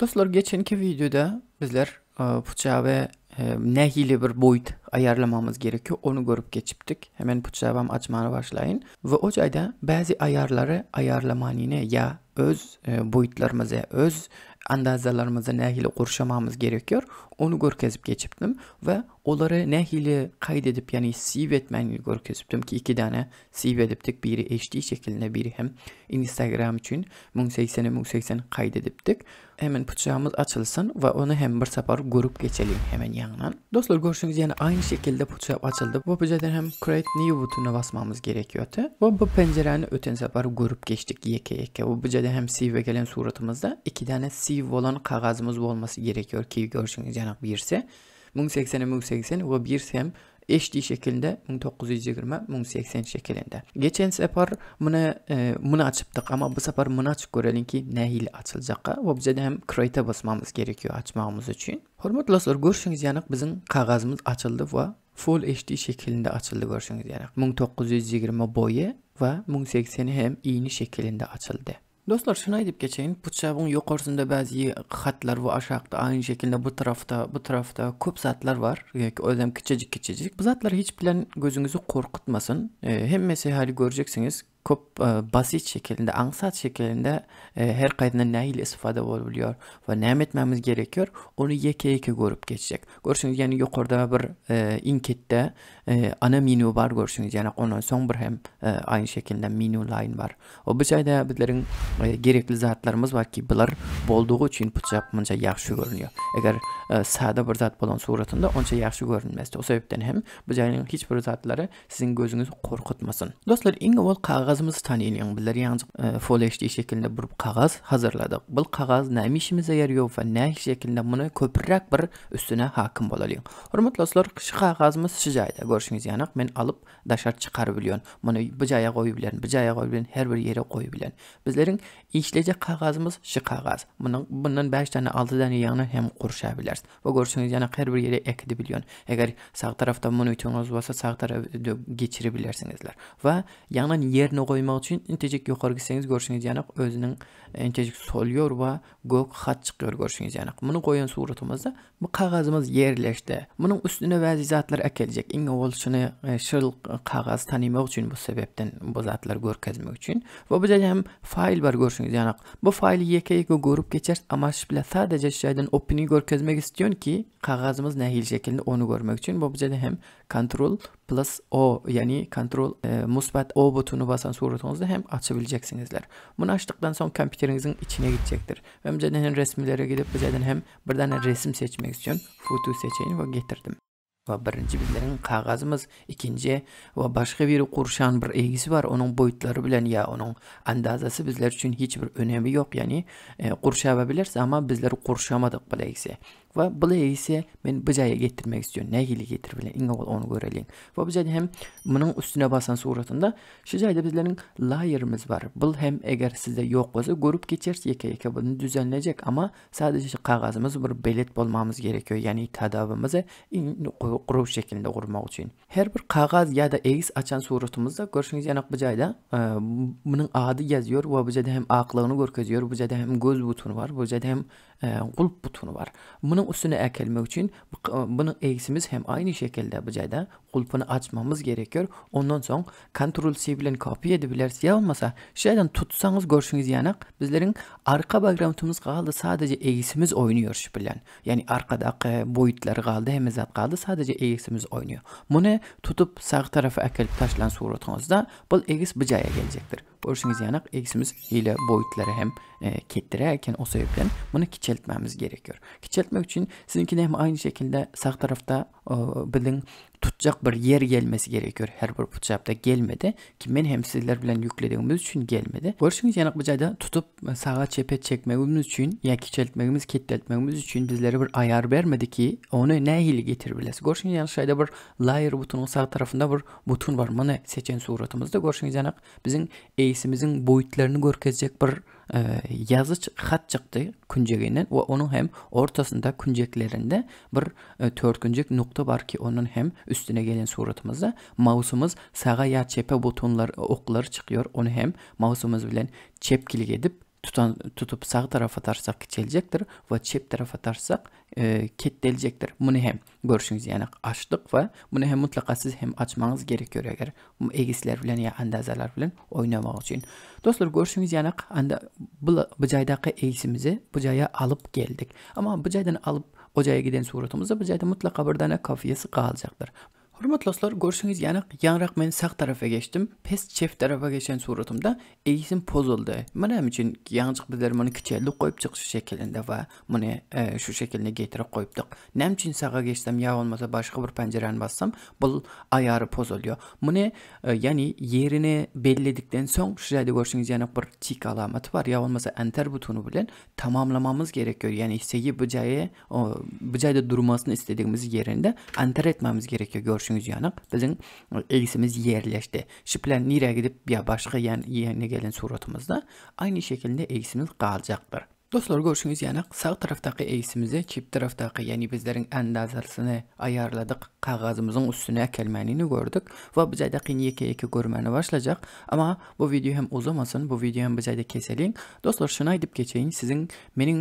Dostlar, geçenki videoda bizler puçavı ne hili bir boyut ayarlamamız gerekiyor, onu görüp geçiptik. Hemen puçavamı açmaya başlayın ve o cayda bazı ayarları ayarlamanine ya öz boyutlarımızı, öz andazalarımızı ne hili kurşamamız gerekiyor, onu görkezip geçiptim ve onları ne hili kaydedip, yani save etmeni görkeziptim ki iki tane save ediptik, biri HD şeklinde, biri hem Instagram için 1080'e 1080 kaydediptik. Hemen puçağımız açılsın ve onu hem bir sefer görüp geçelim hemen yanından. Dostlar, görüşünüz yani aynı şekilde puçağı açıldı. Bu puçağdan hem create new butonuna basmamız gerekiyordu. Bu pencereni öten sefer görüp geçtik yeke. Bu puçağda hem save gelen suratımızda iki tane save olan kağızımız olması gerekiyor ki görüşünüz yani birisi 1080'e 1080 ve birisi hem HD şeklinde 1920x1080 şeklinde. Geçen sefer bunu açıptık ama bu sefer bunu açıp görelim ki ne ile açılacak. Ve bize de hem create'e basmamız gerekiyor açmamız için. Hürmetli dostlar, görüşünüz yanık bizim kağızımız açıldı ve full HD şeklinde açıldı görüşünüz yanık. 1920 boyu ve 1080 hem iğni şeklinde açıldı. Dostlar, şuna edip geçeyin. Puçağın yukarısında bazı hatlar ve aşağıda aynı şekilde bu tarafta köp zatlar var. Özlem küçücük. Bu zatlar hiç bilen gözünüzü korkutmasın. Hem mesela göreceksiniz. Köp basit şekilde, ansat şeklinde her kaydından ne ile istifade olabiliyor ve ne etmemiz gerekiyor, onu yeke görüp geçecek. Görüşünüz yani yukarıda bir inkette ana menü var görüşünüz yani onun son bir hem aynı şekilde menü line var. O bu şeyde bizlerin gerekli zatlarımız var ki bunlar olduğu için puçap mınca yaxşı görünüyor. Eğer sade bir zat olan suratında onca yaxşı görünmezdi. O sebepten hem bu şeyin hiçbir zatları sizin gözünüzü korkutmasın. Dostlar, ingol kağızımızı tanıyın. Bizler yalnız Full HD şeklinde bir kağız hazırladık. Bu kağız ne işimize yarıyor ve ne şeklinde bunu köpürek bir üstüne hakim olalım. Hürmetli dostlar, şu kağızımız şu cayda. Görüşünüz yanıq, ben alıp dışarı çıkarabiliyorum. Bunu bu caya koyabilirim, bu caya koyabilirim, her bir yere koyabilirim. Bizlerin işleyecek kağızımız şu kağız. Bundan 5 tane 6 tane yanı hem kuruşabiliriz. Ve görüşünüz yanıq her bir yere ekedebiliyorum. Eğer sağ tarafta monitörünüz varsa sağ tarafa geçirebilirsinizler. Ve yanın yerini koymak için intecik yukarı gitseniz görüşünüz yanıq özünün intecik soluyor ve gök hat çıkıyor görüşünüz yanıq. Bunu koyan suratımızda bu kağızımız yerleşti. Bunun üstüne bazı zatlar ekelecek. İnge oluşunu şırıl kağız tanımak için bu sebepten bu zatlar görkezmek için. Ve bu da hem fail var görüşünüz yanıq. Bu faili yeke görüp geçeriz ama şöyle sadece şeyden opini görkezmek istiyorsun ki kağızımız nehil şekilde onu görmek için. Bu da hem Ctrl plus O, yani Ctrl musbat O butonu basan suratınızda hem açabileceksinizler. Bunu açtıktan sonra kompüterinizin içine gidecektir. Ben önceden hem resimlere gidip önceden hem bir tane resim seçmek istiyorum. Foto seçeyin ve getirdim. Ve birinci bizlerin kağızımız, ikinci ve başka bir kurşan bir egisi var. Onun boyutları bilen ya onun andazası bizler için hiçbir önemi yok. Yani kurşayabiliriz ama bizler kurşamadık bu egisi. Ve bu egisi ben bu caya getirmek istiyorum. Ne hili getirebilirim? İnge onu görelim. Ve bu cayda hem bunun üstüne basan suratında şu cayda bizlerin layer'ımız var. Bu hem eğer sizde yok olsa görüp geçeriz yeke bunu düzenleyecek ama sadece kağızımız bir belet bulmamız gerekiyor. Yani tadavımızı qurub şeklinde qurmaq için. Her bir kağız ya da egis açan suratımızda görüşünüz yanıq bu cayda bunun adı yazıyor ve bu cayda hem aqlığını görkeziyor, bu cayda hem göz butonu var, bu cayda hem qulp butonu var. Bunun üstüne ekelmek için bunun egisimiz hem aynı şekilde bu cayda qulpını açmamız gerekiyor. Ondan sonra Ctrl+C ile copy edebiliriz. Ya olmasa şeyden tutsanız görüşünüz yanıq bizlerin arka backgroundımız kaldı, sadece egisimiz oynuyor şüphilen. Yani arkadaki boyutlar kaldı, hem zat kaldı, sadece egisimiz oynuyor. Bunu tutup sağ tarafa akılıp taşlan suratınızda bu egis bu caya gelecektir. Görüşünüz yanıq egisimiz ile boyutları hem kettirerken o sebepten bunu kiçeltmemiz gerekiyor. Kiçeltmek için sizinkine hem aynı şekilde sağ tarafta bilin tutacak bir yer gelmesi gerekiyor. Her bir puçapta gelmedi ki men hem sizler bilen yüklediğimiz için gelmedi. Görüşünüz yanıq bu cayda tutup sağa çepet çekmemiz için ya kiçeltmemiz, ketletmemiz için bizlere bir ayar vermedi ki onu ne hili getirebiliriz. Görüşünüz yanıq şeyde bir layer butonun sağ tarafında bir buton var. Bunu seçen suratımızda görüşünüz yanıq bizim eğisimizin boyutlarını görkezecek bir yazı hat çıktı künceğinden ve onun hem ortasında künceklerinde bir törküncek nokta var ki onun hem üstüne gelen suratımızda mouse'umuz sağa ya çepe butonlar okları çıkıyor, onu hem mouse'umuz bilen çepkilik edip tutup sağ taraf atarsak kiçelecektir ve çep taraf atarsak kettelecektir. Bunu hem görüşünüz yani açtık ve bunu hem mutlaka siz hem açmanız gerekiyor eğer egisler bilen ya andazalar bilen oynamak için. Dostlar görüşünüz yani bu caydaki egisimizi bu caya alıp geldik. Ama bu caydan alıp o caya giden suratımızda bu cayda mutlaka bir tane kafiyesi kalacaktır. Hürmetli dostlar, görüşünüz yanıq, yanıraq men sağ tarafa geçtim. Pes çeft tarafa geçen suratımda egisim pozuldu. Mənim üçün yanıq bizler bunu kiçellik koyup çıkışı şekilinde ve bunu şu şekilde getirip koyupduk. Nəm üçün sağa geçtim ya olmasa başka bir pencereni bassam bu ayarı pozuluyor. Bunu yani yerini belledikten son şurada görüşünüz yanıq bir tik alamatı var ya olmasa enter butonu bilen tamamlamamız gerekiyor. Yani hisseyi bu cayda durmasını istediğimiz yerinde enter etmemiz gerekiyor. Görüşünüz yanıq bizim egisimiz yerleşti. Şiplen nereye gidip ya başka yerine gelen suratımızda aynı şekilde egisimiz kalacaktır. Dostlar görüşünüz yanıq sağ taraftaki egisimizi çip taraftaki yani bizlerin endazasını ayarladık. Kağızımızın üstüne kelmenini gördük. Ve bizdeki yeke görmeni başlayacak. Ama bu video hem uzamasın. Bu video hem bizde keselim. Dostlar şuna edip geçeyin. Sizin benim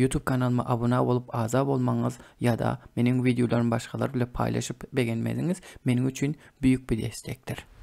YouTube kanalıma abone olup azab olmanız ya da benim videolarımı başkalarıyla paylaşıp beğenmeniz benim için büyük bir destektir.